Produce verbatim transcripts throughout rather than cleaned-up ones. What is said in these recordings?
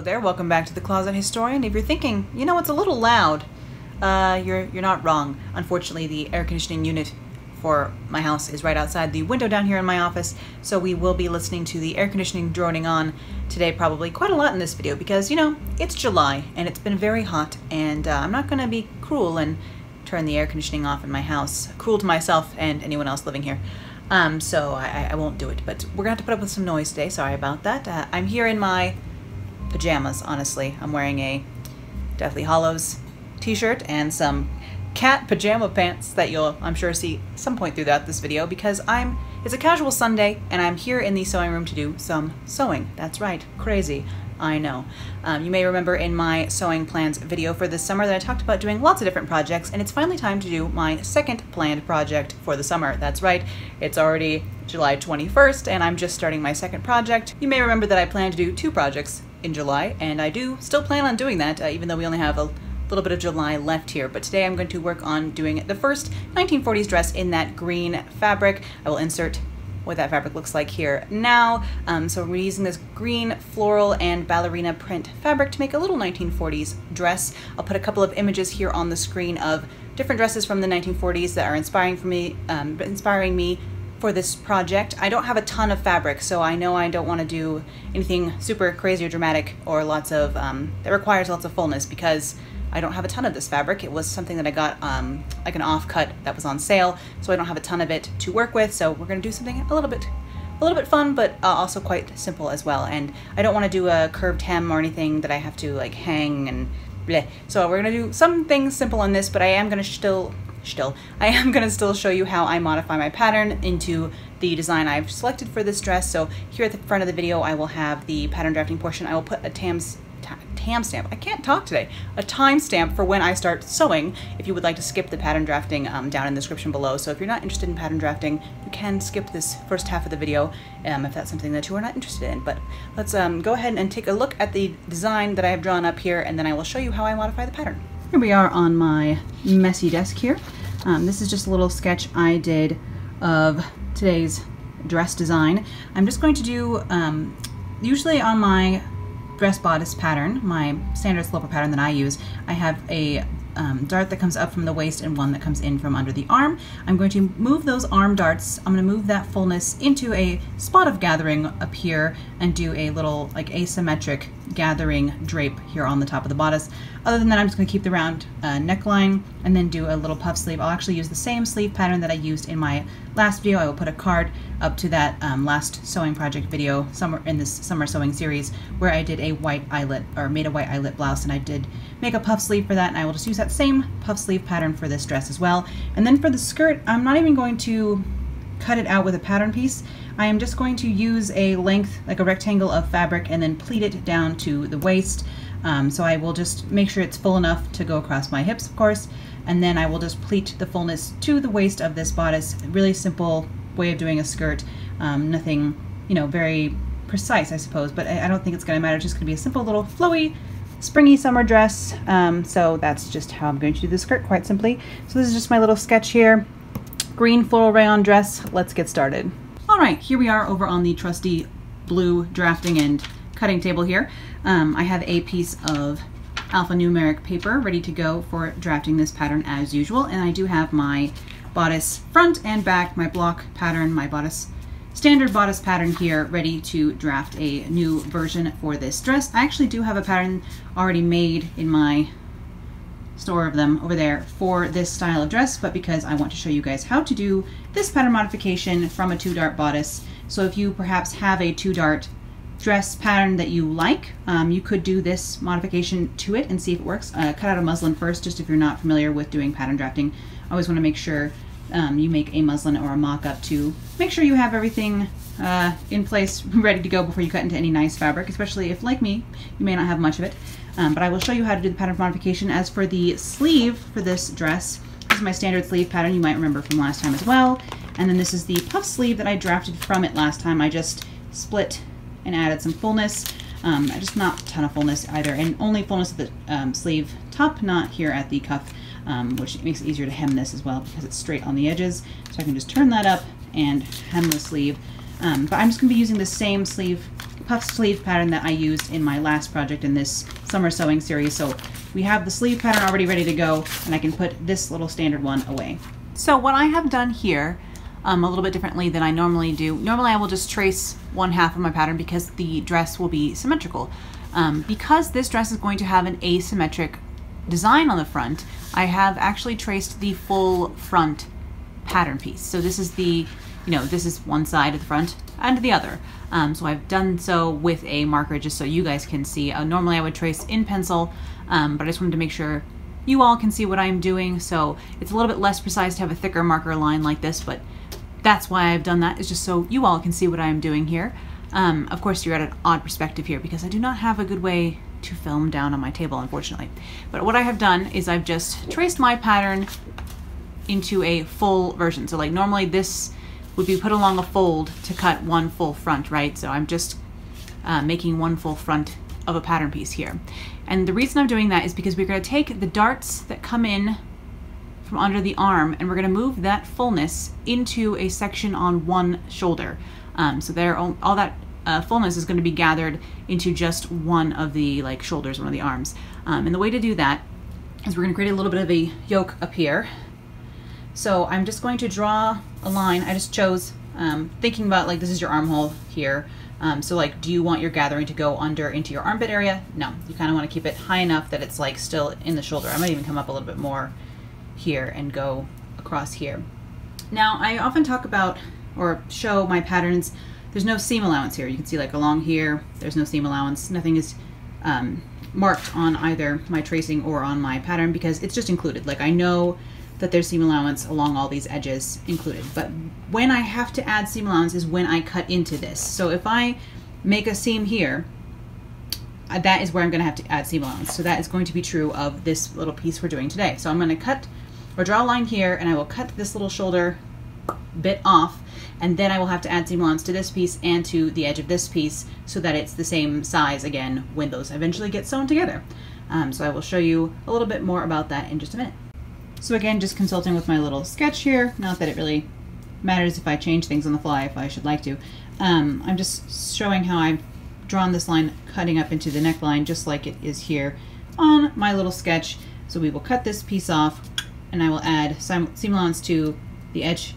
Hello there, welcome back to the Closet Historian. If you're thinking, you know, it's a little loud, uh, you're, you're not wrong. Unfortunately, the air conditioning unit for my house is right outside the window down here in my office, so we will be listening to the air conditioning droning on today probably quite a lot in this video because, you know, it's July and it's been very hot, and uh, I'm not going to be cruel and turn the air conditioning off in my house. Cruel to myself and anyone else living here. Um, so I, I won't do it, but we're going to have to put up with some noise today. Sorry about that. Uh, I'm here in my pajamas, honestly. I'm wearing a Deathly Hallows t-shirt and some cat pajama pants that you'll, I'm sure, see some point throughout this video because I'm, it's a casual Sunday and I'm here in the sewing room to do some sewing. That's right. Crazy. I know. Um, you may remember in my sewing plans video for this summer that I talked about doing lots of different projects, and it's finally time to do my second planned project for the summer. That's right, it's already July twenty-first and I'm just starting my second project. You may remember that I plan to do two projects in July, and I do still plan on doing that, uh, even though we only have a little bit of July left here. But today I'm going to work on doing the first nineteen forties dress in that green fabric. I will insert what that fabric looks like here now. Um, so we're using this green floral and ballerina print fabric to make a little nineteen forties dress. I'll put a couple of images here on the screen of different dresses from the nineteen forties that are inspiring for me, um, inspiring me for this project. I don't have a ton of fabric, so I know I don't want to do anything super crazy or dramatic or lots of, um, that requires lots of fullness, because I don't have a ton of this fabric. It was something that I got um, like an off cut that was on sale, so I don't have a ton of it to work with. So we're gonna do something a little bit, a little bit fun, but uh, also quite simple as well. And I don't want to do a curved hem or anything that I have to like hang and bleh. So we're gonna do some things simple on this, but I am gonna still, still, I am gonna still show you how I modify my pattern into the design I've selected for this dress. So here at the front of the video, I will have the pattern drafting portion. I will put a Tams. timestamp. I can't talk today. A timestamp for when I start sewing, if you would like to skip the pattern drafting um, down in the description below. So if you're not interested in pattern drafting, you can skip this first half of the video um, if that's something that you are not interested in. But let's um, go ahead and take a look at the design that I have drawn up here, and then I will show you how I modify the pattern. Here we are on my messy desk here. Um, this is just a little sketch I did of today's dress design. I'm just going to do, um, usually on my dress bodice pattern, my standard sloper pattern that I use, I have a um, dart that comes up from the waist and one that comes in from under the arm. I'm going to move those arm darts, I'm going to move that fullness into a spot of gathering up here and do a little like asymmetric gathering drape here on the top of the bodice. Other than that, I'm just going to keep the round uh, neckline and then do a little puff sleeve. I'll actually use the same sleeve pattern that I used in my last video. I will put a card up to that um, last sewing project video somewhere in this summer sewing series where I did a white eyelet, or made a white eyelet blouse, and I did make a puff sleeve for that, and I will just use that same puff sleeve pattern for this dress as well. And then for the skirt, I'm not even going to cut it out with a pattern piece. I am just going to use a length, like a rectangle of fabric, and then pleat it down to the waist. Um, so I will just make sure it's full enough to go across my hips, of course, and then I will just pleat the fullness to the waist of this bodice. Really simple way of doing a skirt. Um, nothing, you know, very precise, I suppose, but I, I don't think it's going to matter. It's just going to be a simple little flowy, springy summer dress. Um, so that's just how I'm going to do the skirt, quite simply. So this is just my little sketch here. Green floral rayon dress. Let's get started. All right, here we are over on the trusty blue drafting and cutting table here. Um, I have a piece of alphanumeric paper ready to go for drafting this pattern as usual, and I do have my bodice front and back, my block pattern, my bodice standard bodice pattern here ready to draft a new version for this dress. I actually do have a pattern already made in my store of them over there for this style of dress, but because I want to show you guys how to do this pattern modification from a two dart bodice. So if you perhaps have a two dart dress pattern that you like, um, you could do this modification to it and see if it works. Uh, cut out a muslin first, just if you're not familiar with doing pattern drafting. I always want to make sure um, you make a muslin or a mock-up to make sure you have everything uh, in place ready to go before you cut into any nice fabric, especially if, like me, you may not have much of it. Um, but I will show you how to do the pattern modification. As for the sleeve for this dress, this is my standard sleeve pattern, you might remember from last time as well. And then this is the puff sleeve that I drafted from it last time. I just split and added some fullness. Um, just not a ton of fullness either, and only fullness at the um, sleeve top, not here at the cuff, um, which makes it easier to hem this as well because it's straight on the edges. So I can just turn that up and hem the sleeve. Um, but I'm just going to be using the same sleeve puff sleeve pattern that I used in my last project in this summer sewing series. So we have the sleeve pattern already ready to go, and I can put this little standard one away. So what I have done here, um, a little bit differently than I normally do, normally I will just trace one half of my pattern because the dress will be symmetrical. Um, because this dress is going to have an asymmetric design on the front, I have actually traced the full front pattern piece. So this is the, you know, this is one side of the front and the other. Um, so I've done so with a marker just so you guys can see. Uh, normally I would trace in pencil, um, but I just wanted to make sure you all can see what I'm doing. So it's a little bit less precise to have a thicker marker line like this, but that's why I've done that, is just so you all can see what I'm doing here. Um, of course, you're at an odd perspective here because I do not have a good way to film down on my table, unfortunately. But what I have done is I've just traced my pattern into a full version. So like normally this would be put along a fold to cut one full front, right? So I'm just uh, making one full front of a pattern piece here. And the reason I'm doing that is because we're going to take the darts that come in from under the arm and we're going to move that fullness into a section on one shoulder. Um, so there, all, all that uh, fullness is going to be gathered into just one of the like shoulders, one of the arms. Um, and the way to do that is we're going to create a little bit of a yoke up here. So I'm just going to draw a line. I just chose, um, thinking about like this is your armhole here. Um, so like, do you want your gathering to go under into your armpit area? No, you kind of want to keep it high enough that it's like still in the shoulder. I might even come up a little bit more here and go across here. Now I often talk about or show my patterns. There's no seam allowance here. You can see like along here, there's no seam allowance. Nothing is um, marked on either my tracing or on my pattern because it's just included. Like I know that there's seam allowance along all these edges included. But when I have to add seam allowance is when I cut into this. So if I make a seam here, that is where I'm gonna have to add seam allowance. So that is going to be true of this little piece we're doing today. So I'm gonna cut or draw a line here and I will cut this little shoulder bit off, and then I will have to add seam allowance to this piece and to the edge of this piece so that it's the same size again when those eventually get sewn together. Um, so I will show you a little bit more about that in just a minute. So again, just consulting with my little sketch here, not that it really matters if I change things on the fly if I should like to. Um, I'm just showing how I've drawn this line cutting up into the neckline just like it is here on my little sketch. So we will cut this piece off and I will add seam allowance to the edge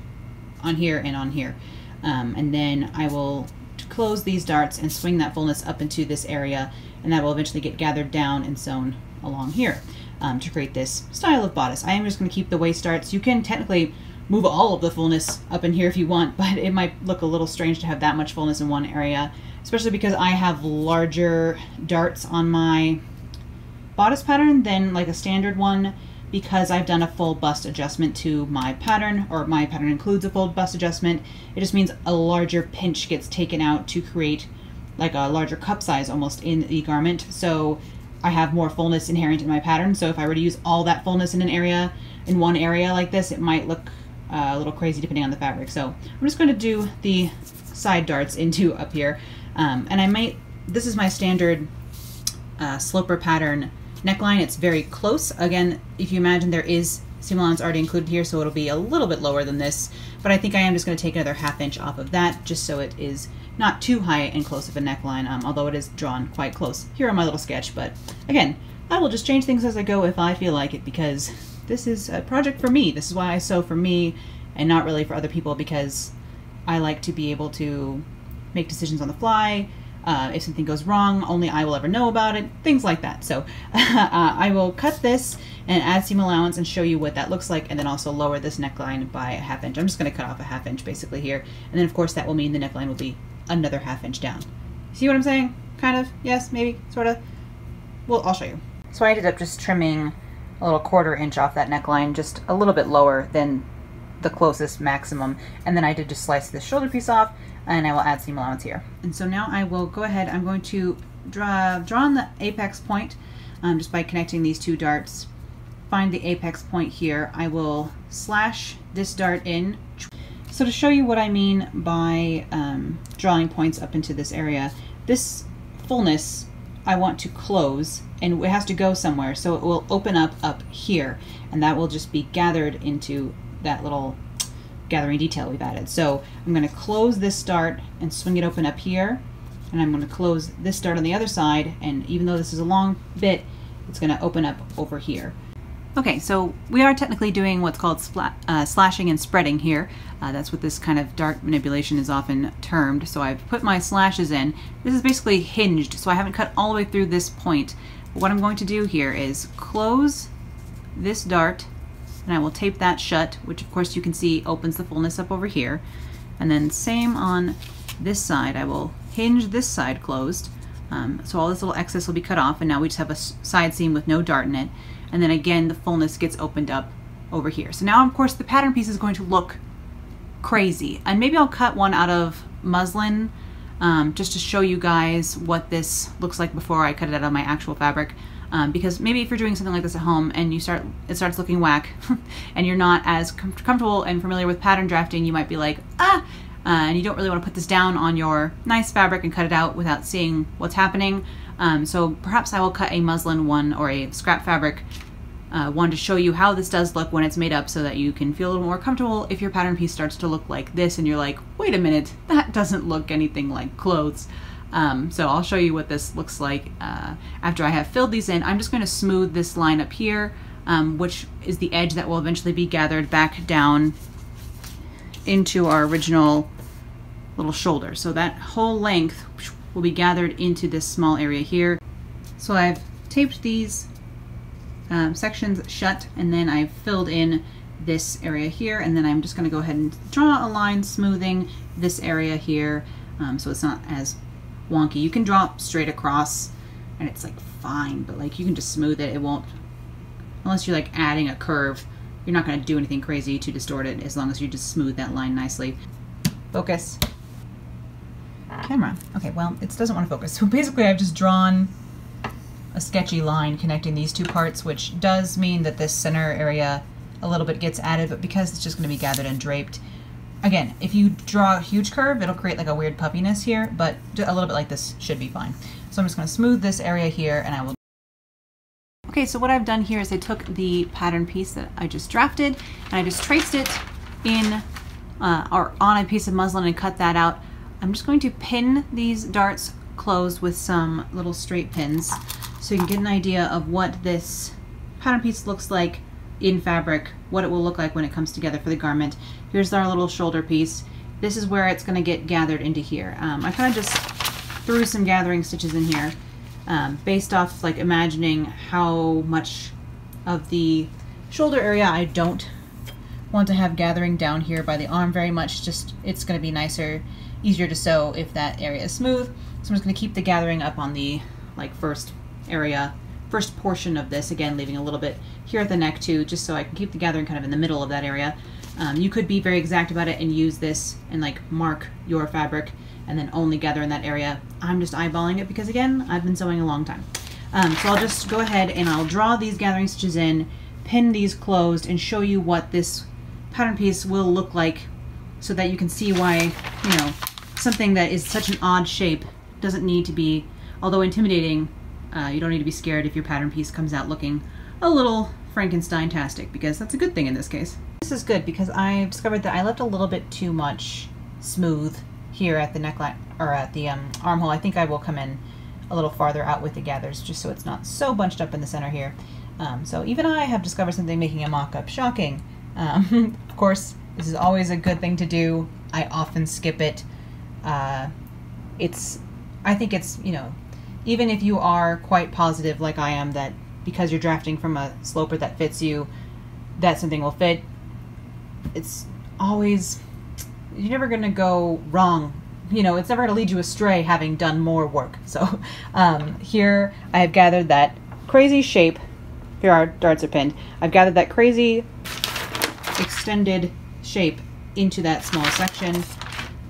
on here and on here. Um, and then I will close these darts and swing that fullness up into this area, and that will eventually get gathered down and sewn along here. Um, to create this style of bodice. I am just going to keep the waist darts. You can technically move all of the fullness up in here if you want, but it might look a little strange to have that much fullness in one area, especially because I have larger darts on my bodice pattern than like a standard one because I've done a full bust adjustment to my pattern, or my pattern includes a full bust adjustment. It just means a larger pinch gets taken out to create like a larger cup size almost in the garment. So I have more fullness inherent in my pattern. So if I were to use all that fullness in an area, in one area like this, it might look uh, a little crazy depending on the fabric. So I'm just going to do the side darts into up here. Um, and I might, this is my standard uh, sloper pattern neckline. It's very close. Again, if you imagine there is seam allowance already included here, so it'll be a little bit lower than this, but I think I am just going to take another half inch off of that just so it is not too high and close of a neckline, um, although it is drawn quite close here on my little sketch. But again, I will just change things as I go if I feel like it, because this is a project for me. This is why I sew for me and not really for other people, because I like to be able to make decisions on the fly. Uh, if something goes wrong, only I will ever know about it, things like that. So uh, I will cut this and add seam allowance and show you what that looks like, and then also lower this neckline by a half inch. I'm just going to cut off a half inch basically here, and then of course that will mean the neckline will be another half inch down. See what I'm saying? Kind of? Yes? Maybe? Sort of? Well, I'll show you. So I ended up just trimming a little quarter inch off that neckline, just a little bit lower than the closest maximum, and then I did just slice this shoulder piece off, and I will add seam allowance here. And so now I will go ahead, I'm going to draw, draw on the apex point um, just by connecting these two darts. Find the apex point here. I will slash this dart in. So to show you what I mean by um, drawing points up into this area, this fullness I want to close, and it has to go somewhere, so it will open up up here, and that will just be gathered into that little gathering detail we've added. So I'm going to close this dart and swing it open up here, and I'm going to close this dart on the other side, and even though this is a long bit, it's going to open up over here. Okay, so we are technically doing what's called spla uh, slashing and spreading here. Uh, that's what this kind of dart manipulation is often termed. So I've put my slashes in. This is basically hinged, so I haven't cut all the way through this point. What I'm going to do here is close this dart, and I will tape that shut, which of course you can see opens the fullness up over here. And then same on this side, I will hinge this side closed. Um, so all this little excess will be cut off, and now we just have a side seam with no dart in it. And then again, the fullness gets opened up over here. So now, of course, the pattern piece is going to look crazy. And maybe I'll cut one out of muslin um, just to show you guys what this looks like before I cut it out of my actual fabric. Um, because maybe if you're doing something like this at home and you start, it starts looking whack and you're not as com comfortable and familiar with pattern drafting, you might be like, ah, uh, and you don't really want to put this down on your nice fabric and cut it out without seeing what's happening. Um, so perhaps I will cut a muslin one or a scrap fabric uh, one to show you how this does look when it's made up, so that you can feel a little more comfortable if your pattern piece starts to look like this and you're like, wait a minute, that doesn't look anything like clothes. Um, so I'll show you what this looks like uh, after I have filled these in. I'm just going to smooth this line up here, um, which is the edge that will eventually be gathered back down into our original little shoulder. So that whole length will be gathered into this small area here. So I've taped these um, sections shut, and then I've filled in this area here, and then I'm just going to go ahead and draw a line smoothing this area here, um, so it's not as wonky. You can draw straight across and it's like fine, but like you can just smooth it. It won't, unless you're like adding a curve, you're not going to do anything crazy to distort it, as long as you just smooth that line nicely. Focus. Camera. Okay, well, it doesn't want to focus. So basically I've just drawn a sketchy line connecting these two parts, which does mean that this center area a little bit gets added, but because it's just going to be gathered and draped. Again, if you draw a huge curve, it'll create like a weird puffiness here, but a little bit like this should be fine. So I'm just going to smooth this area here, and I will. Okay, so what I've done here is I took the pattern piece that I just drafted, and I just traced it in uh, or on a piece of muslin and cut that out. I'm just going to pin these darts closed with some little straight pins, so you can get an idea of what this pattern piece looks like in fabric, what it will look like when it comes together for the garment. Here's our little shoulder piece. This is where it's going to get gathered into here. Um, I kind of just threw some gathering stitches in here um, based off like imagining how much of the shoulder area I don't want to have gathering down here by the arm very much. Just it's going to be nicer, easier to sew if that area is smooth. So I'm just going to keep the gathering up on the like first area, first portion of this, again leaving a little bit here at the neck too, just so I can keep the gathering kind of in the middle of that area. Um, you could be very exact about it and use this and like mark your fabric and then only gather in that area. I'm just eyeballing it because again, I've been sewing a long time. Um, so I'll just go ahead and I'll draw these gathering stitches in, pin these closed, and show you what this pattern piece will look like, so that you can see why, you know, something that is such an odd shape doesn't need to be, although intimidating, uh, you don't need to be scared if your pattern piece comes out looking a little Frankenstein-tastic, because that's a good thing in this case. This is good because I discovered that I left a little bit too much smooth here at the neckline or at the um, armhole. I think I will come in a little farther out with the gathers, just so it's not so bunched up in the center here. Um, so even I have discovered something making a mock-up shocking. Um, of course, this is always a good thing to do. I often skip it. Uh, it's, I think it's, you know, even if you are quite positive like I am that because you're drafting from a sloper that fits you, that something will fit, it's always, you're never going to go wrong. You know, it's never going to lead you astray having done more work. So um, here I have gathered that crazy shape. Here our darts are pinned. I've gathered that crazy extended shape into that small section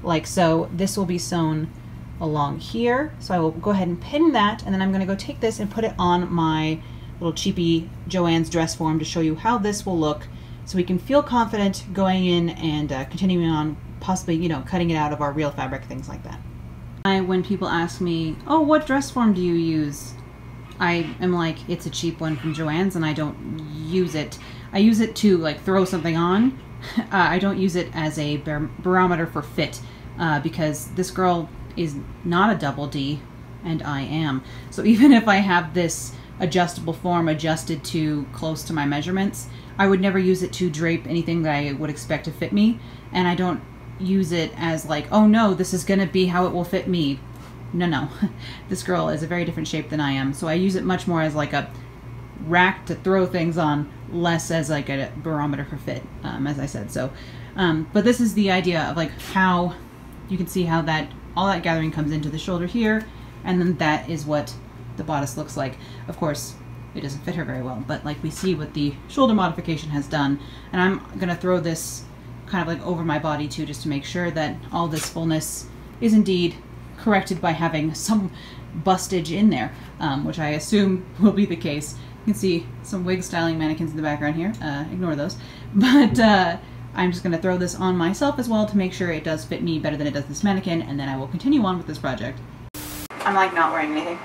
like so. This will be sewn along here. So I will go ahead and pin that, and then I'm going to go take this and put it on my little cheapy Joann's dress form to show you how this will look, so we can feel confident going in and uh, continuing on, possibly, you know, cutting it out of our real fabric, things like that. I, when people ask me, oh, what dress form do you use? I am like, it's a cheap one from Joann's, and I don't use it. I use it to like throw something on. uh, I don't use it as a bar barometer for fit, uh, because this girl is not a double D, and I am. So even if I have this adjustable form adjusted to close to my measurements, I would never use it to drape anything that I would expect to fit me, and I don't use it as like, oh no, this is gonna be how it will fit me. No, no. This girl is a very different shape than I am, so I use it much more as like a rack to throw things on, less as like a barometer for fit, um, as I said. So, um, but this is the idea of like how you can see how that all that gathering comes into the shoulder here, and then that is what the bodice looks like. Of course, it doesn't fit her very well, but like we see what the shoulder modification has done. And I'm gonna throw this kind of like over my body too, just to make sure that all this fullness is indeed corrected by having some bustage in there, um, which I assume will be the case. You can see some wig styling mannequins in the background here. Uh, ignore those. But uh, I'm just gonna throw this on myself as well to make sure it does fit me better than it does this mannequin, and then I will continue on with this project. I'm like not wearing anything,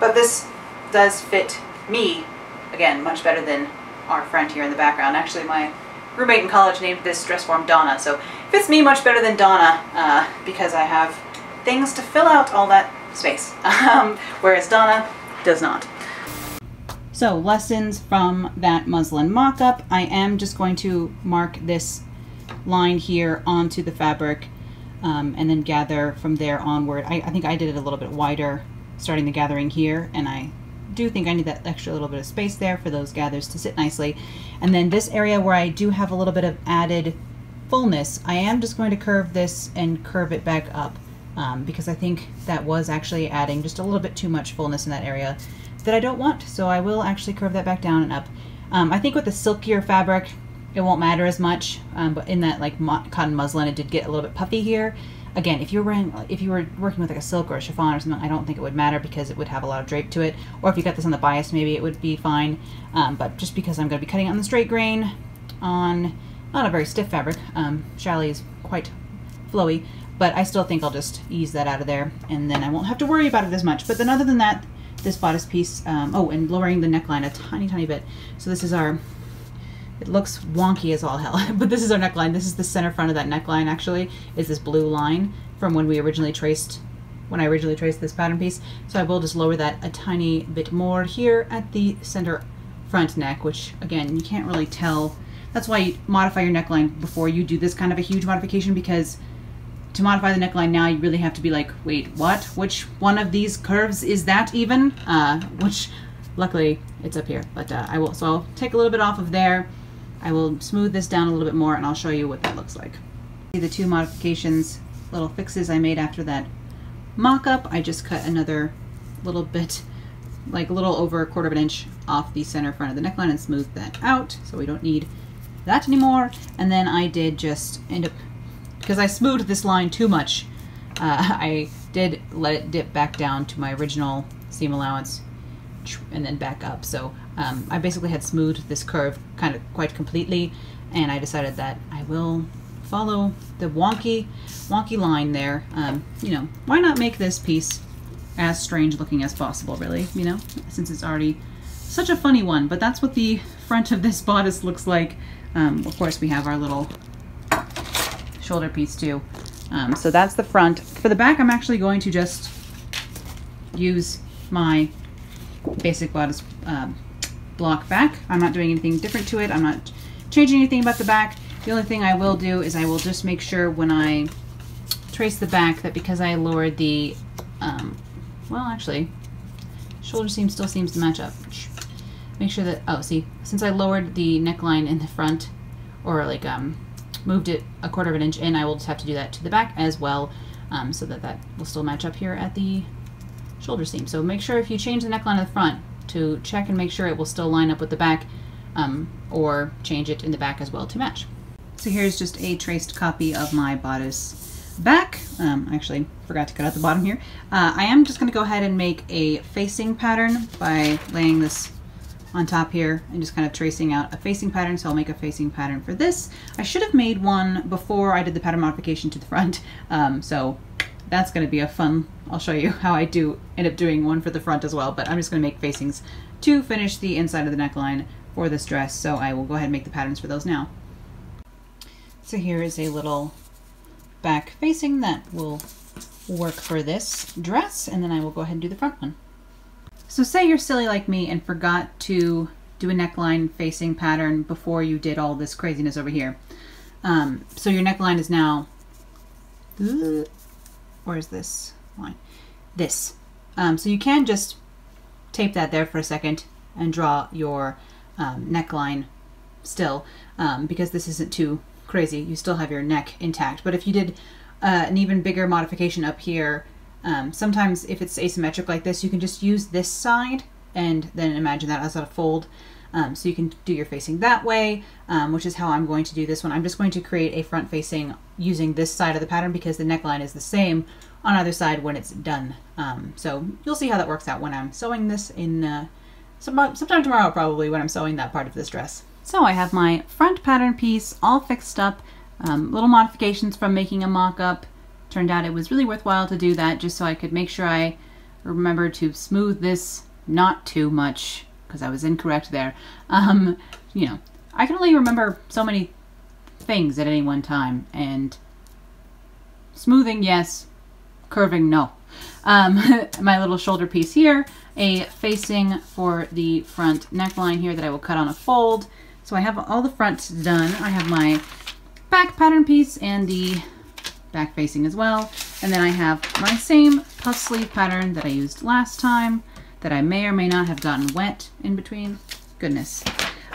but this does fit me, again, much better than our friend here in the background. Actually, my roommate in college named this dress form Donna, so fits me much better than Donna uh, because I have things to fill out all that space, um, whereas Donna does not. So, lessons from that muslin mock-up. I am just going to mark this line here onto the fabric um, and then gather from there onward. I, I think I did it a little bit wider, starting the gathering here, and I do think I need that extra little bit of space there for those gathers to sit nicely. And then this area where I do have a little bit of added fullness, I am just going to curve this and curve it back up um, because I think that was actually adding just a little bit too much fullness in that area that I don't want, so I will actually curve that back down and up. Um, I think with the silkier fabric it won't matter as much, um, but in that like mo cotton muslin it did get a little bit puffy here. Again, if you're wearing, if you were working with like a silk or a chiffon or something, I don't think it would matter because it would have a lot of drape to it. Or if you got this on the bias, maybe it would be fine. Um, but just because I'm going to be cutting it on the straight grain, on not a very stiff fabric, um, challis is quite flowy, but I still think I'll just ease that out of there, and then I won't have to worry about it as much. But then other than that, this bodice piece, um, oh, and lowering the neckline a tiny, tiny bit. So this is our, it looks wonky as all hell, but this is our neckline. This is the center front of that neckline, actually, is this blue line from when we originally traced, when I originally traced this pattern piece. So I will just lower that a tiny bit more here at the center front neck, which again, you can't really tell. That's why you modify your neckline before you do this kind of a huge modification, because to modify the neckline now, you really have to be like, wait, what? Which one of these curves is that even? Uh, which luckily it's up here, but uh, I will, so I'll take a little bit off of there. I will smooth this down a little bit more and I'll show you what that looks like. See the two modifications, little fixes I made after that mock-up. I just cut another little bit, like a little over a quarter of an inch off the center front of the neckline and smoothed that out, so we don't need that anymore. And then I did just end up, because I smoothed this line too much, uh, I did let it dip back down to my original seam allowance and then back up. So um, I basically had smoothed this curve kind of quite completely, and I decided that I will follow the wonky wonky line there. Um, you know, why not make this piece as strange looking as possible, really, you know, since it's already such a funny one. But that's what the front of this bodice looks like. Um, of course we have our little shoulder piece too. Um, so that's the front. For the back, I'm actually going to just use my basic bodice uh, block back. I'm not doing anything different to it. I'm not changing anything about the back. The only thing I will do is I will just make sure when I trace the back that because I lowered the, um, well actually, shoulder seam still seems to match up. Make sure that, oh see, since I lowered the neckline in the front, or like um, moved it a quarter of an inch in, I will just have to do that to the back as well, um, so that that will still match up here at the shoulder seam. So make sure if you change the neckline of the front to check and make sure it will still line up with the back, um, or change it in the back as well to match. So here's just a traced copy of my bodice back. Um, actually forgot to cut out the bottom here. Uh, I am just going to go ahead and make a facing pattern by laying this on top here and just kind of tracing out a facing pattern. So I'll make a facing pattern for this. I should have made one before I did the pattern modification to the front. Um, so that's going to be a fun, I'll show you how I do end up doing one for the front as well, but I'm just going to make facings to finish the inside of the neckline for this dress. So I will go ahead and make the patterns for those now. So here is a little back facing that will work for this dress, and then I will go ahead and do the front one. So say you're silly like me and forgot to do a neckline facing pattern before you did all this craziness over here. Um, so your neckline is now, where is this line? This. Um, so you can just tape that there for a second and draw your um, neckline still, um, because this isn't too crazy. You still have your neck intact. But if you did uh, an even bigger modification up here, um, sometimes if it's asymmetric like this, you can just use this side and then imagine that as a fold. Um, so you can do your facing that way, um, which is how I'm going to do this one. I'm just going to create a front facing using this side of the pattern because the neckline is the same on either side when it's done. Um, so you'll see how that works out when I'm sewing this in uh, some, sometime tomorrow, probably, when I'm sewing that part of this dress. So I have my front pattern piece all fixed up, um, little modifications from making a mock-up. Turned out it was really worthwhile to do that just so I could make sure I remember to smooth this not too much, because I was incorrect there. Um, you know, I can only remember so many things at any one time, and smoothing, yes, curving, no. Um, my little shoulder piece here, a facing for the front neckline here that I will cut on a fold. So I have all the fronts done. I have my back pattern piece and the back facing as well. And then I have my same puff sleeve pattern that I used last time, that I may or may not have gotten wet in between. Goodness.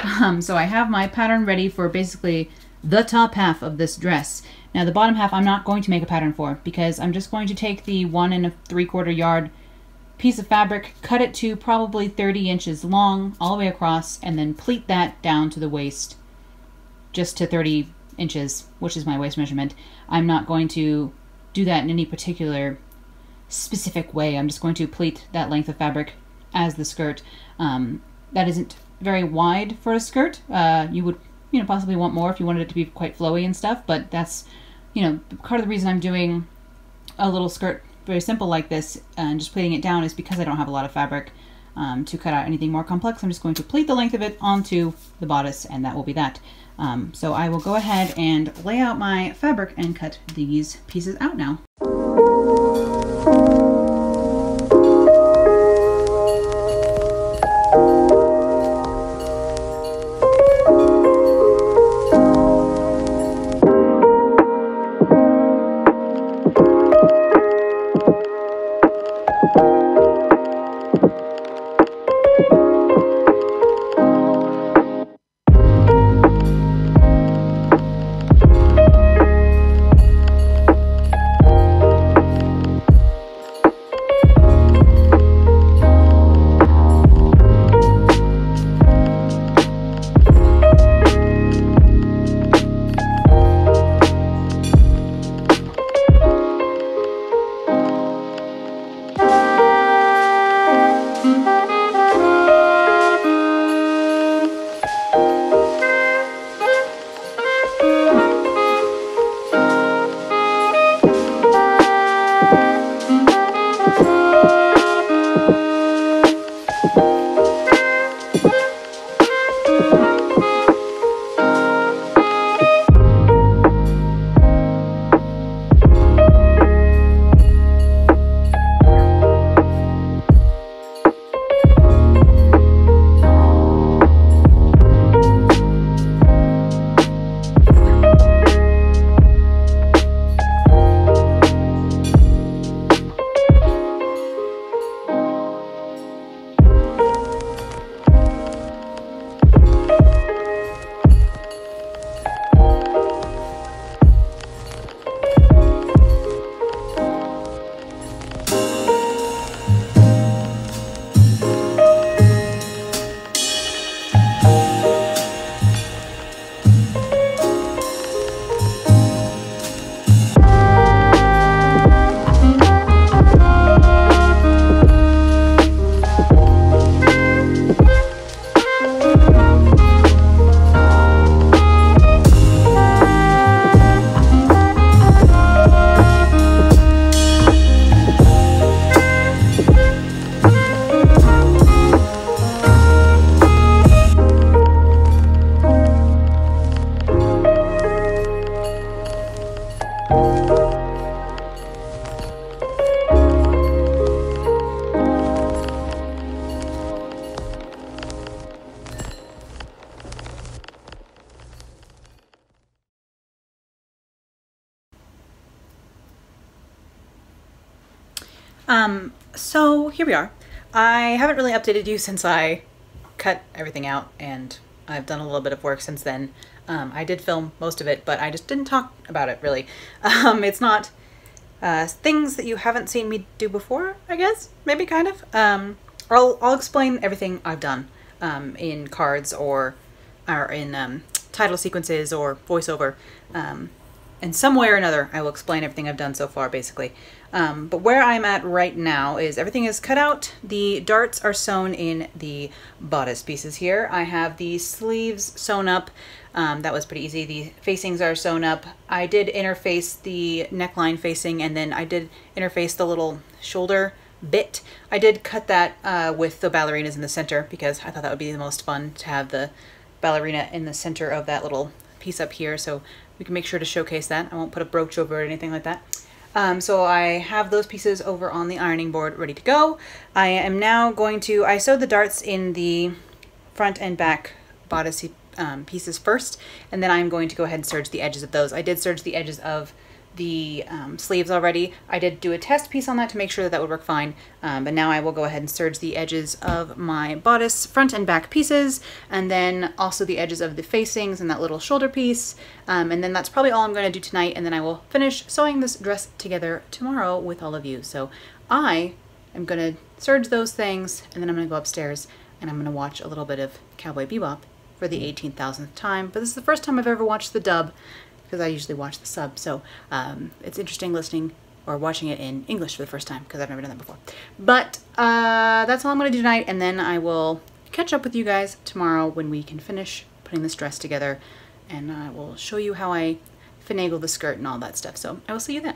Um, so I have my pattern ready for basically the top half of this dress. Now the bottom half I'm not going to make a pattern for, because I'm just going to take the one and a three quarter yard piece of fabric, cut it to probably thirty inches long all the way across, and then pleat that down to the waist just to thirty inches, which is my waist measurement. I'm not going to do that in any particular specific way. I'm just going to pleat that length of fabric as the skirt. Um, that isn't very wide for a skirt. Uh, you would, you know, possibly want more if you wanted it to be quite flowy and stuff, but that's, you know, part of the reason I'm doing a little skirt very simple like this and just pleating it down is because I don't have a lot of fabric um, to cut out anything more complex. I'm just going to pleat the length of it onto the bodice, and that will be that. Um, so I will go ahead and lay out my fabric and cut these pieces out now. Um, so here we are. I haven't really updated you since I cut everything out, and I've done a little bit of work since then. Um, I did film most of it, but I just didn't talk about it really. Um, it's not uh, things that you haven't seen me do before, I guess, maybe kind of. Um, I'll, I'll explain everything I've done um, in cards or, or in um, title sequences or voiceover. Um, and some way or another, I will explain everything I've done so far, basically. Um, but where I'm at right now is everything is cut out. The darts are sewn in the bodice pieces here. I have the sleeves sewn up. Um, that was pretty easy. The facings are sewn up. I did interface the neckline facing, and then I did interface the little shoulder bit. I did cut that uh, with the ballerinas in the center because I thought that would be the most fun to have the ballerina in the center of that little piece up here, so we can make sure to showcase that. I won't put a brooch over it or anything like that. Um, so I have those pieces over on the ironing board ready to go. I am now going to, I sewed the darts in the front and back bodice um, pieces first, and then I'm going to go ahead and serge the edges of those. I did serge the edges of the um, sleeves already. I did do a test piece on that to make sure that that would work fine, um, but now I will go ahead and serge the edges of my bodice front and back pieces, and then also the edges of the facings and that little shoulder piece, um, and then that's probably all I'm going to do tonight, and then I will finish sewing this dress together tomorrow with all of you. So I am going to serge those things, and then I'm going to go upstairs and I'm going to watch a little bit of Cowboy Bebop for the eighteen thousandth time, but this is the first time I've ever watched the dub, because I usually watch the sub, so um, it's interesting listening or watching it in English for the first time, because I've never done that before. But uh, that's all I'm going to do tonight, and then I will catch up with you guys tomorrow when we can finish putting this dress together, and I will show you how I finagle the skirt and all that stuff. So I will see you then.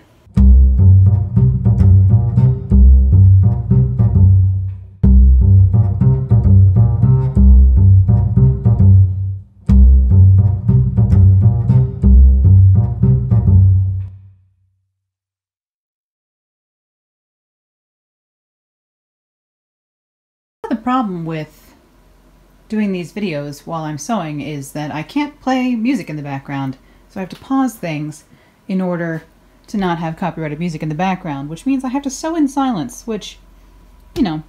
Problem with doing these videos while I'm sewing is that I can't play music in the background, so I have to pause things in order to not have copyrighted music in the background, which means I have to sew in silence, which, you know,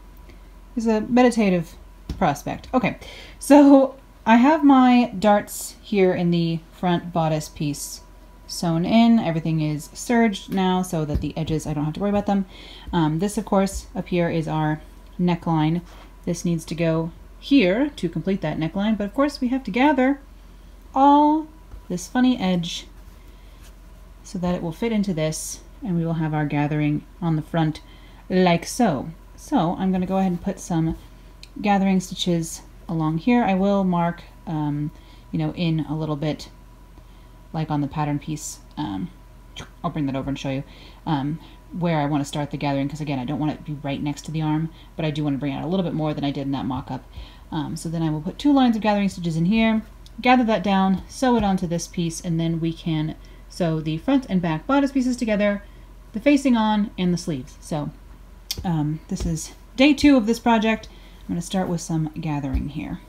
is a meditative prospect. Okay, so I have my darts here in the front bodice piece sewn in. Everything is serged now so that the edges, I don't have to worry about them. Um, this, of course, up here is our neckline. This needs to go here to complete that neckline, but of course we have to gather all this funny edge so that it will fit into this, and we will have our gathering on the front like so. So I'm going to go ahead and put some gathering stitches along here. I will mark, um, you know, in a little bit, like on the pattern piece. Um, I'll bring that over and show you. Um, where I want to start the gathering, because again I don't want it to be right next to the arm, but I do want to bring out a little bit more than I did in that mock-up. Um, so then I will put two lines of gathering stitches in here, gather that down, sew it onto this piece, and then we can sew the front and back bodice pieces together, the facing on, and the sleeves. So um, this is day two of this project. I'm going to start with some gathering here.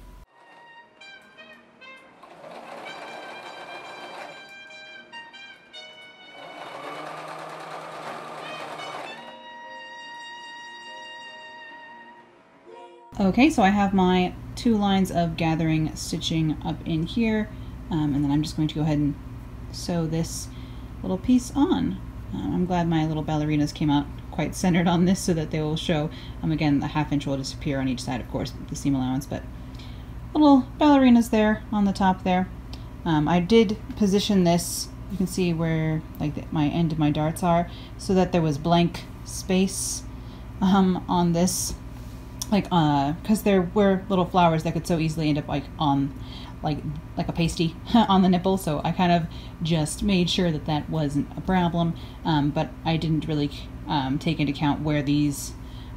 Okay, so I have my two lines of gathering stitching up in here, um, and then I'm just going to go ahead and sew this little piece on. Um, I'm glad my little ballerinas came out quite centered on this so that they will show. Um, again, the half inch will disappear on each side, of course, with the seam allowance, but little ballerinas there on the top there. Um, I did position this, you can see where like the, my end of my darts are, so that there was blank space um, on this. Like, uh, because there were little flowers that could so easily end up like on, like, like a pasty on the nipple, so I kind of just made sure that that wasn't a problem, um, but I didn't really um, take into account where these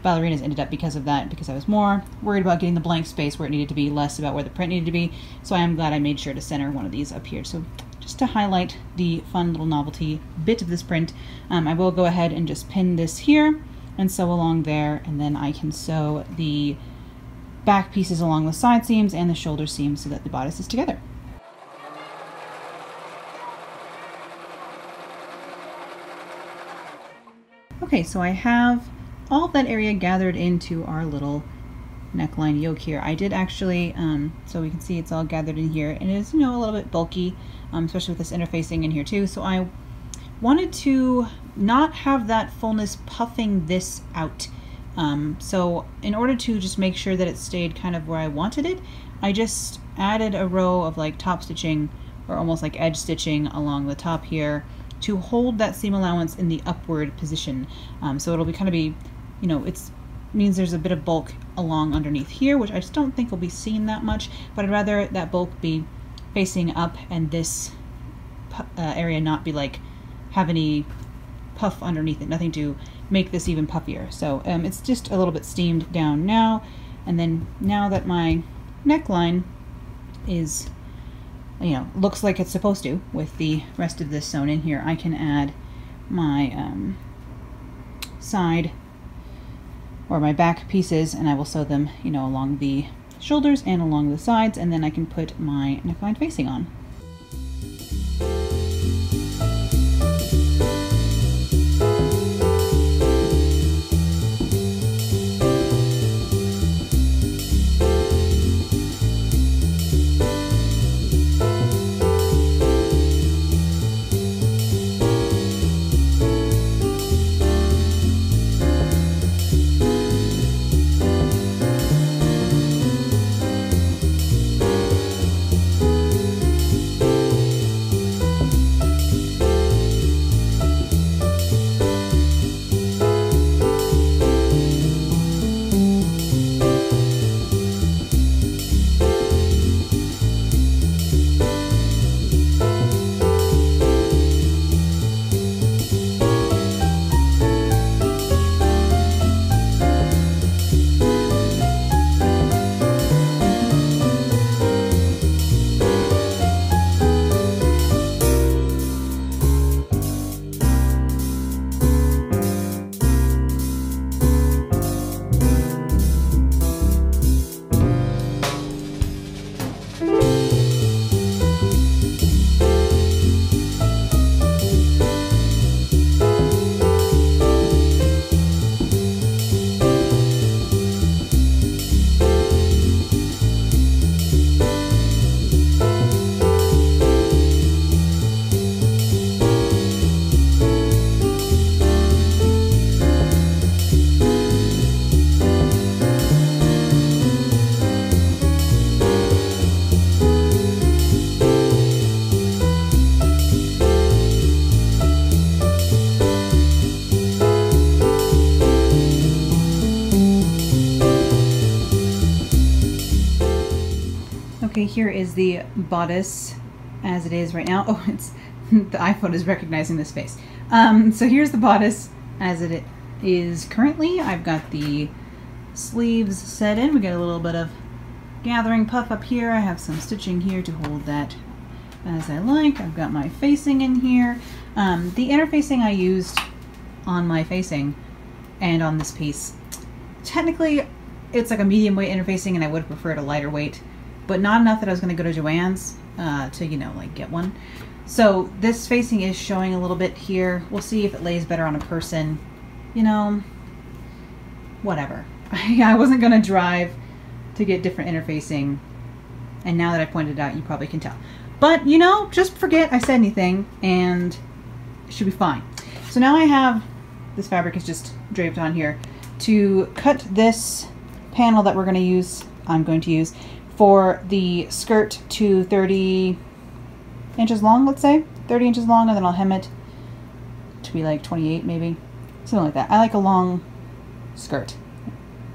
ballerinas ended up because of that, because I was more worried about getting the blank space where it needed to be, less about where the print needed to be, so I am glad I made sure to center one of these up here. So just to highlight the fun little novelty bit of this print, um, I will go ahead and just pin this here and sew along there, and then I can sew the back pieces along the side seams and the shoulder seams so that the bodice is together. Okay, so I have all that area gathered into our little neckline yoke here. I did actually, um, so we can see it's all gathered in here, and it is, you know, a little bit bulky, um, especially with this interfacing in here too. So I wanted to not have that fullness puffing this out. Um, so in order to just make sure that it stayed kind of where I wanted it, I just added a row of like top stitching, or almost like edge stitching along the top here to hold that seam allowance in the upward position. Um, so it'll be kind of be, you know, it's means there's a bit of bulk along underneath here, which I just don't think will be seen that much, but I'd rather that bulk be facing up and this uh, area not be like, have any puff underneath it, nothing to make this even puffier. So um, it's just a little bit steamed down now. And then now that my neckline is, you know, looks like it's supposed to with the rest of this sewn in here, I can add my um, side or my back pieces, and I will sew them, you know, along the shoulders and along the sides, and then I can put my neckline facing on. Here is the bodice as it is right now. Oh, it's the iPhone is recognizing this face. Um, so here's the bodice as it is currently. I've got the sleeves set in. We got a little bit of gathering puff up here. I have some stitching here to hold that as I like. I've got my facing in here. Um, the interfacing I used on my facing and on this piece, technically it's like a medium weight interfacing, and I would prefer it a lighter weight, but not enough that I was going to go to Joann's uh, to, you know, like get one. So this facing is showing a little bit here. We'll see if it lays better on a person, you know, whatever. I wasn't going to drive to get different interfacing, and now that I pointed it out, you probably can tell. But, you know, just forget I said anything and it should be fine. So now I have, this fabric is just draped on here, to cut this panel that we're going to use, I'm going to use, for the skirt to thirty inches long, let's say, thirty inches long, and then I'll hem it to be like twenty-eight maybe, something like that. I like a long skirt,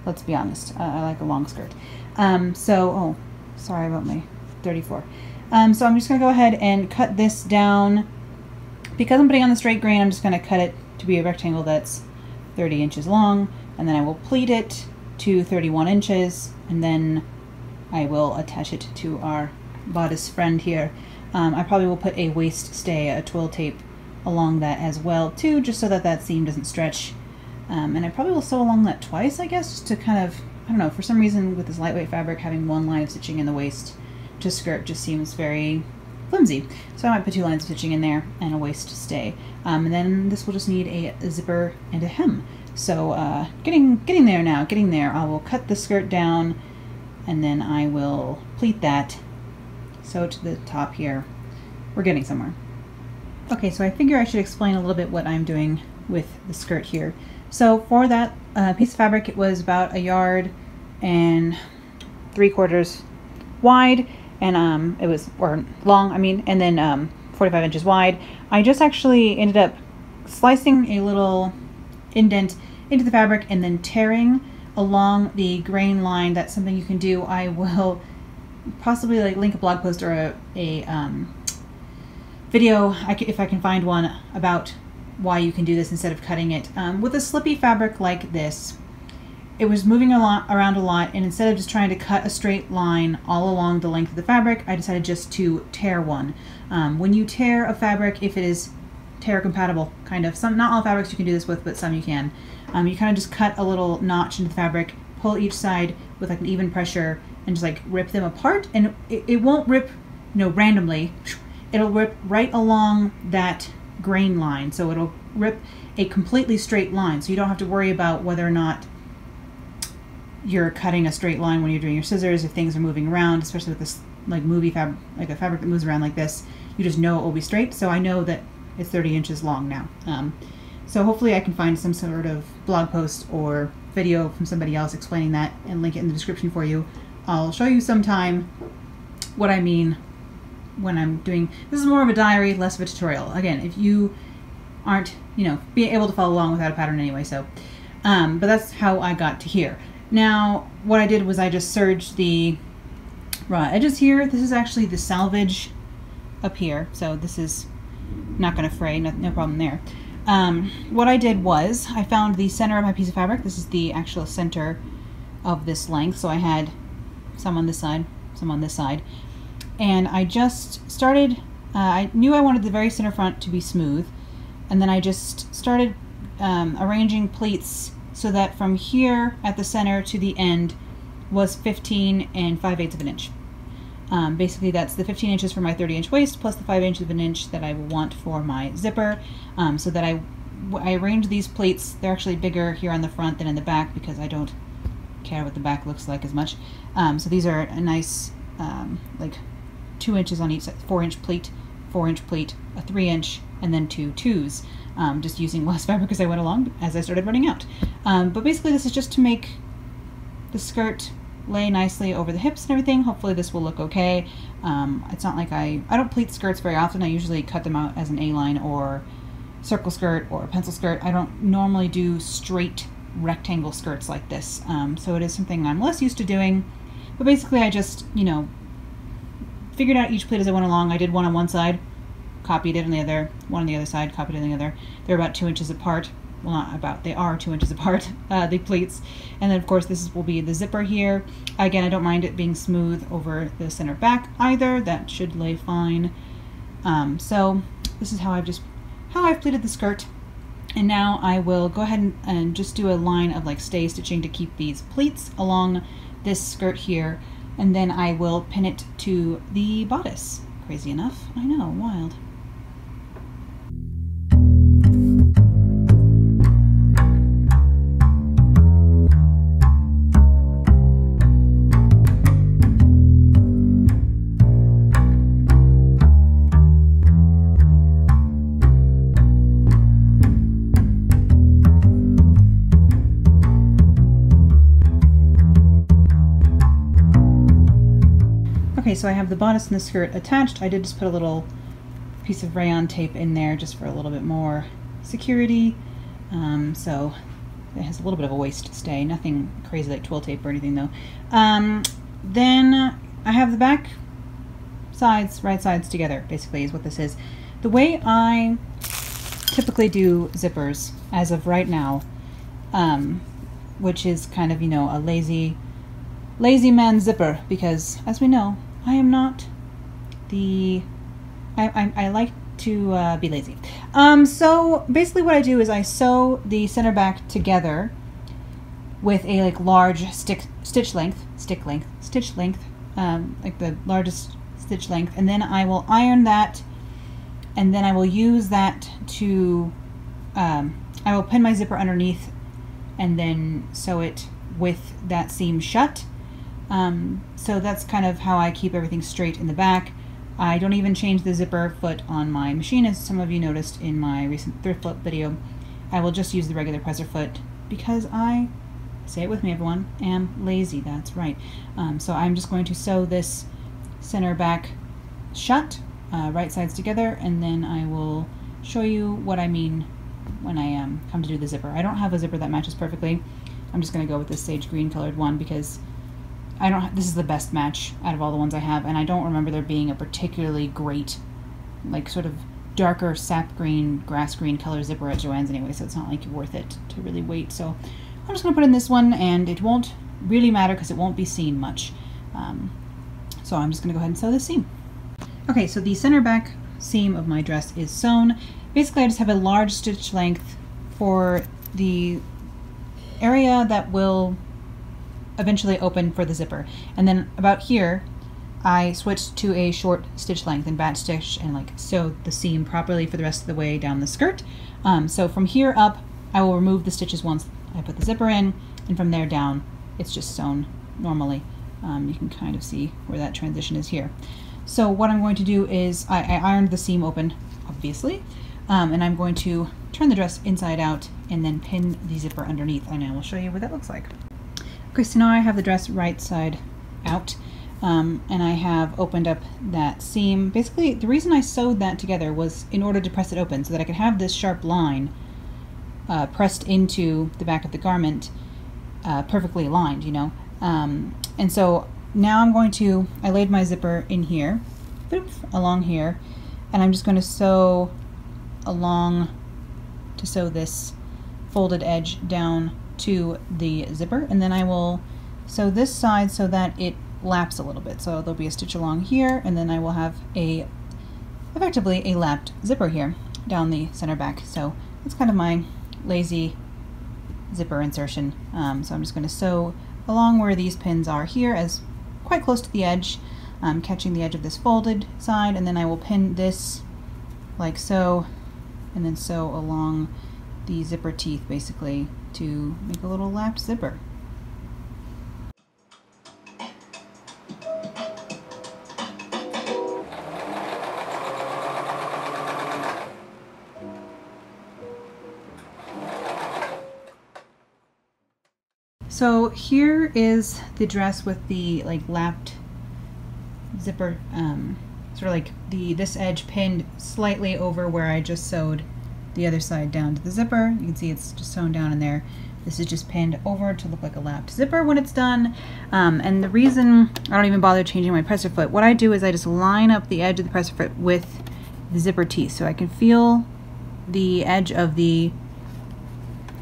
let's be honest. Uh, I like a long skirt. Um, so, oh, sorry about my thirty-four. Um, so I'm just gonna go ahead and cut this down. Because I'm putting on the straight grain, I'm just gonna cut it to be a rectangle that's thirty inches long, and then I will pleat it to thirty-one inches, and then I will attach it to our bodice friend here. Um, I probably will put a waist stay, a twill tape along that as well too, just so that that seam doesn't stretch. Um, and I probably will sew along that twice, I guess, just to kind of, I don't know, for some reason with this lightweight fabric, having one line of stitching in the waist to skirt just seems very flimsy. So I might put two lines of stitching in there and a waist stay. Um, and then this will just need a zipper and a hem. So uh, getting, getting there now, getting there. I will cut the skirt down and then I will pleat that, sew to the top here. We're getting somewhere. Okay, so I figure I should explain a little bit what I'm doing with the skirt here. So for that uh, piece of fabric, it was about a yard and three quarters wide, and um, it was, or long, I mean, and then um, forty-five inches wide. I just actually ended up slicing a little indent into the fabric and then tearing along the grain line. That's something you can do. I will possibly like link a blog post or a, a um, video, I c if I can find one, about why you can do this instead of cutting it. Um, with a slippy fabric like this, it was moving a lot, around a lot, and instead of just trying to cut a straight line all along the length of the fabric, I decided just to tear one. Um, when you tear a fabric, if it is tear compatible, kind of, some, not all fabrics you can do this with, but some you can, um, you kind of just cut a little notch into the fabric, pull each side with like an even pressure, and just like rip them apart, and it, it won't rip, you know, randomly. It'll rip right along that grain line, so it'll rip a completely straight line, so you don't have to worry about whether or not you're cutting a straight line when you're doing your scissors, if things are moving around, especially with this like movie fab, like a fabric that moves around like this, you just know it will be straight. So I know that it's thirty inches long now. Um, so hopefully I can find some sort of blog post or video from somebody else explaining that and link it in the description for you. I'll show you sometime what I mean when I'm doing, this is more of a diary, less of a tutorial. Again, if you aren't, you know, being able to follow along without a pattern anyway, so. Um, but that's how I got to here. Now, what I did was I just serged the raw edges here. This is actually the salvage up here, so this is not going to fray, no, no problem there. Um, what I did was I found the center of my piece of fabric. This is the actual center of this length, so I had some on this side, some on this side, and I just started, uh, I knew I wanted the very center front to be smooth, and then I just started um, arranging pleats so that from here at the center to the end was fifteen and five eighths of an inch. Um, basically that's the fifteen inches for my thirty inch waist plus the five eighths of an inch that I want for my zipper, um, so that I, I arrange these pleats. They're actually bigger here on the front than in the back because I don't care what the back looks like as much. Um, so these are a nice um, like two inches on each side, four inch pleat, four inch pleat, a three inch, and then two twos, um, just using less fabric as I went along as I started running out. Um, but basically this is just to make the skirt lay nicely over the hips and everything. Hopefully this will look okay. Um, it's not like I, I don't pleat skirts very often. I usually cut them out as an A-line or circle skirt or a pencil skirt. I don't normally do straight rectangle skirts like this. Um, so it is something I'm less used to doing, but basically I just, you know, figured out each pleat as I went along. I did one on one side, copied it on the other, one on the other side, copied it on the other. They're about two inches apart. Well, not about, they are two inches apart, uh, the pleats. And then of course this will be the zipper here. Again, I don't mind it being smooth over the center back either. That should lay fine. Um, so this is how I've just, how I've pleated the skirt. And now I will go ahead and, and just do a line of like stay stitching to keep these pleats along this skirt here. And then I will pin it to the bodice. Crazy enough, I know, wild. So I have the bodice and the skirt attached. I did just put a little piece of rayon tape in there just for a little bit more security. Um, so it has a little bit of a waist stay, nothing crazy like twill tape or anything though. Um, then I have the back sides, right sides together, basically is what this is. The way I typically do zippers as of right now, um, which is kind of, you know, a lazy, lazy man zipper, because as we know, I am not the, I, I, I like to uh, be lazy. Um, so basically what I do is I sew the center back together with a like large stick, stitch length, stick length, stitch length, um, like the largest stitch length. And then I will iron that, and then I will use that to, um, I will pin my zipper underneath and then sew it with that seam shut. Um, so that's kind of how I keep everything straight in the back. I don't even change the zipper foot on my machine, as some of you noticed in my recent thrift flip video. I will just use the regular presser foot because I, say it with me everyone, am lazy, that's right. Um, so I'm just going to sew this center back shut, uh, right sides together, and then I will show you what I mean when I um, come to do the zipper. I don't have a zipper that matches perfectly. I'm just gonna go with this sage green colored one because I don't, this is the best match out of all the ones I have, and I don't remember there being a particularly great, like, sort of darker sap green, grass green color zipper at Joann's anyway, so it's not like worth it to really wait. So I'm just gonna put in this one, and it won't really matter because it won't be seen much. Um, so I'm just gonna go ahead and sew this seam. Okay, so the center back seam of my dress is sewn. Basically, I just have a large stitch length for the area that will eventually open for the zipper, and then about here I switched to a short stitch length and batch stitch and like sewed the seam properly for the rest of the way down the skirt. Um, so from here up I will remove the stitches once I put the zipper in, and from there down it's just sewn normally. Um, you can kind of see where that transition is here. So what I'm going to do is I, I ironed the seam open, obviously, um, and I'm going to turn the dress inside out and then pin the zipper underneath, and I will show you what that looks like. Okay, so now I have the dress right side out, um, and I have opened up that seam. Basically, the reason I sewed that together was in order to press it open so that I could have this sharp line uh, pressed into the back of the garment, uh, perfectly aligned, you know. Um, and so now I'm going to, I laid my zipper in here, boop, along here, and I'm just going to sew along to sew this folded edge down to the zipper, and then I will sew this side so that it laps a little bit. So there'll be a stitch along here, and then I will have a effectively a lapped zipper here down the center back. So that's kind of my lazy zipper insertion. Um, so I'm just going to sew along where these pins are here, as quite close to the edge, um, catching the edge of this folded side, and then I will pin this like so, and then sew along the zipper teeth basically to make a little lap zipper. So here is the dress with the like lapped zipper, um, sort of like the this edge pinned slightly over where I just sewed the other side down to the zipper. You can see it's just sewn down in there. This is just pinned over to look like a lapped zipper when it's done. Um, and the reason I don't even bother changing my presser foot, what I do is I just line up the edge of the presser foot with the zipper teeth, so I can feel the edge of the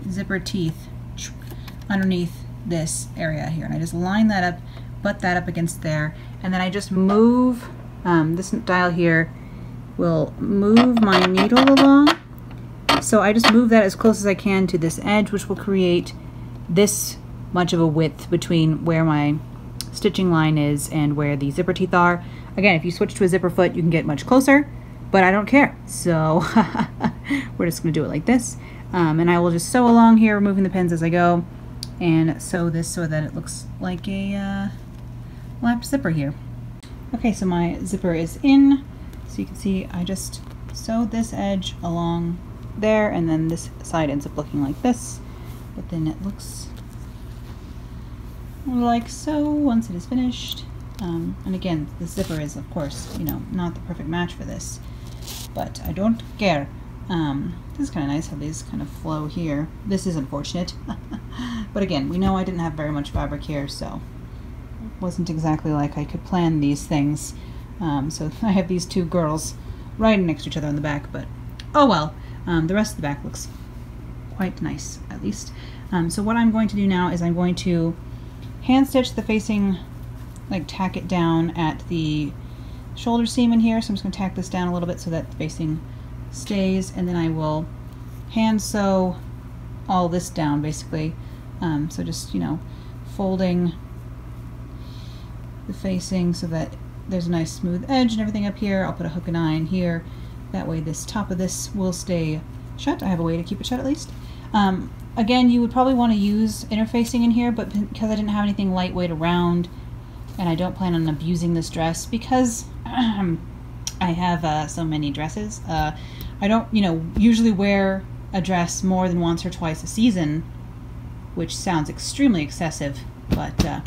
zipper teeth underneath this area here, and I just line that up, butt that up against there, and then I just move, um, this dial here will move my needle along. So I just move that as close as I can to this edge, which will create this much of a width between where my stitching line is and where the zipper teeth are. Again, if you switch to a zipper foot, you can get much closer, but I don't care. So we're just going to do it like this. Um, and I will just sew along here, removing the pins as I go, and sew this so that it looks like a uh, lapped zipper here. Okay, so my zipper is in. So you can see I just sewed this edge along there, and then this side ends up looking like this, but then it looks like so once it is finished. Um, and again, the zipper is, of course, you know, not the perfect match for this, but I don't care. Um, this is kind of nice how these kind of flow here. This is unfortunate, but again, we know I didn't have very much fabric here, so it wasn't exactly like I could plan these things. Um, so I have these two girls right next to each other on the back, but oh well. Um, the rest of the back looks quite nice, at least. Um, so what I'm going to do now is I'm going to hand stitch the facing, like tack it down at the shoulder seam in here. So I'm just going to tack this down a little bit so that the facing stays, and then I will hand sew all this down basically. Um, so just, you know, folding the facing so that there's a nice smooth edge and everything up here. I'll put a hook and eye in here. That way this top of this will stay shut. I have a way to keep it shut, at least. Um, Again, you would probably want to use interfacing in here, but because I didn't have anything lightweight around, and I don't plan on abusing this dress because I have uh, so many dresses, uh, I don't, you know, usually wear a dress more than once or twice a season, which sounds extremely excessive, but uh,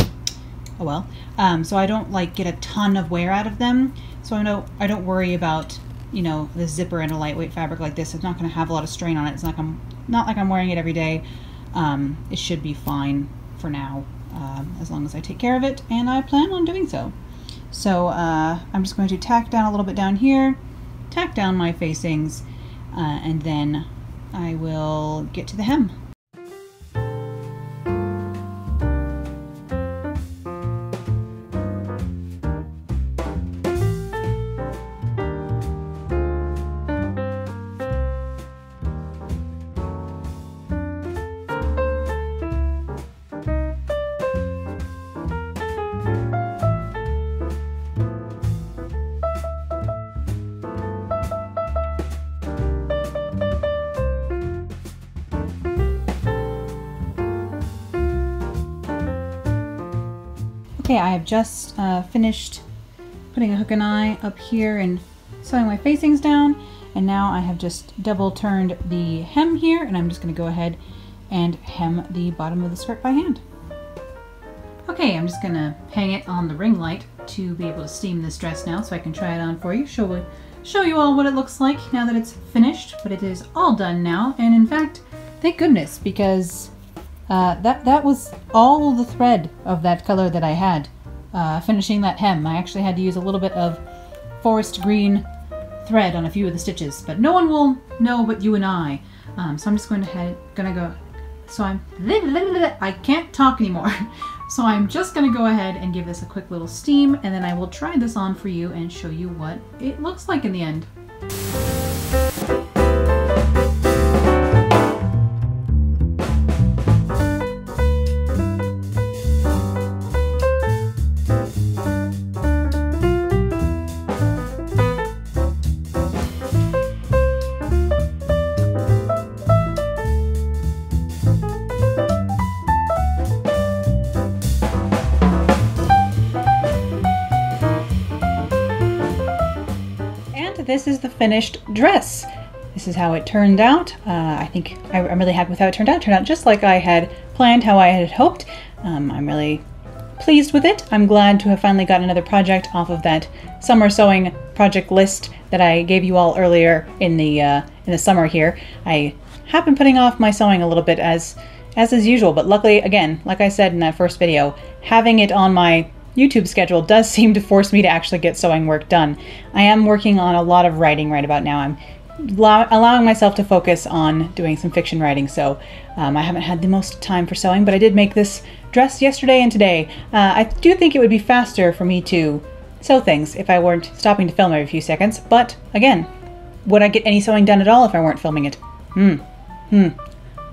oh well. Um, so I don't like get a ton of wear out of them, so I don't, I don't worry about, you know, the zipper in a lightweight fabric like this. It's not going to have a lot of strain on it. It's not like I'm, not like I'm wearing it every day. Um, it should be fine for now, um, as long as I take care of it, and I plan on doing so. So uh, I'm just going to tack down a little bit down here, tack down my facings, uh, and then I will get to the hem. Okay, I have just uh, finished putting a hook and eye up here and sewing my facings down, and now I have just double turned the hem here, and I'm just going to go ahead and hem the bottom of the skirt by hand. Okay, I'm just going to hang it on the ring light to be able to steam this dress now, so I can try it on for you, show, show you all what it looks like now that it's finished. But it is all done now, and in fact, thank goodness, because Uh, that, that was all the thread of that color that I had uh, finishing that hem. I actually had to use a little bit of forest green thread on a few of the stitches, but no one will know but you and I. Um, so I'm just going to head, gonna go, so I'm, I can't talk anymore. So I'm just gonna go ahead and give this a quick little steam, and then I will try this on for you and show you what it looks like in the end. This is the finished dress. This is how it turned out. Uh, I think I, I'm really happy with how it turned out. It turned out just like I had planned, how I had hoped. Um, I'm really pleased with it. I'm glad to have finally got another project off of that summer sewing project list that I gave you all earlier in the uh, in the summer here. I have been putting off my sewing a little bit as, as is usual, but luckily, again, like I said in that first video, having it on my YouTube schedule does seem to force me to actually get sewing work done. I am working on a lot of writing right about now. I'm allowing myself to focus on doing some fiction writing, so um, I haven't had the most time for sewing, but I did make this dress yesterday and today. Uh, I do think it would be faster for me to sew things if I weren't stopping to film every few seconds, but again, would I get any sewing done at all if I weren't filming it? Hmm. Hmm.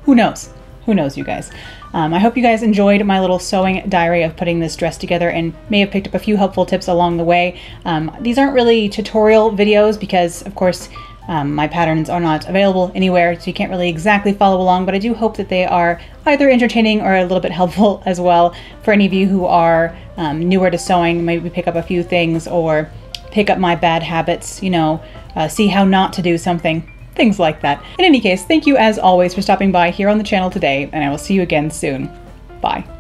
Who knows? Who knows, you guys? Um, I hope you guys enjoyed my little sewing diary of putting this dress together and may have picked up a few helpful tips along the way. Um, these aren't really tutorial videos because, of course, um, my patterns are not available anywhere, so you can't really exactly follow along, but I do hope that they are either entertaining or a little bit helpful as well for any of you who are um, newer to sewing, maybe pick up a few things or pick up my bad habits, you know, uh, see how not to do something. Things like that. In any case, thank you as always for stopping by here on the channel today, and I will see you again soon. Bye.